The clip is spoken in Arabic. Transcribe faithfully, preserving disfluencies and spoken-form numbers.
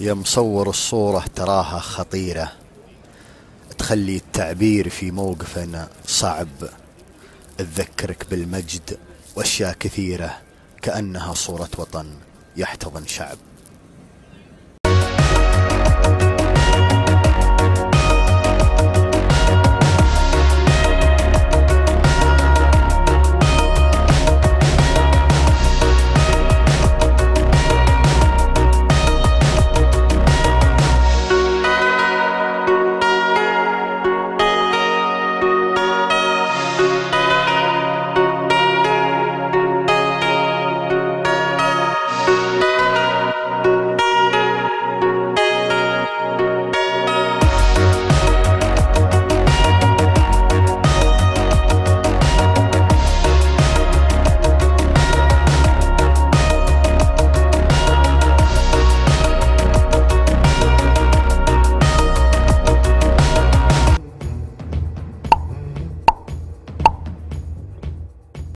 يا مصور الصورة تراها خطيرة، تخلي التعبير في موقفنا صعب، تذكرك بالمجد واشياء كثيرة كأنها صورة وطن يحتضن شعب.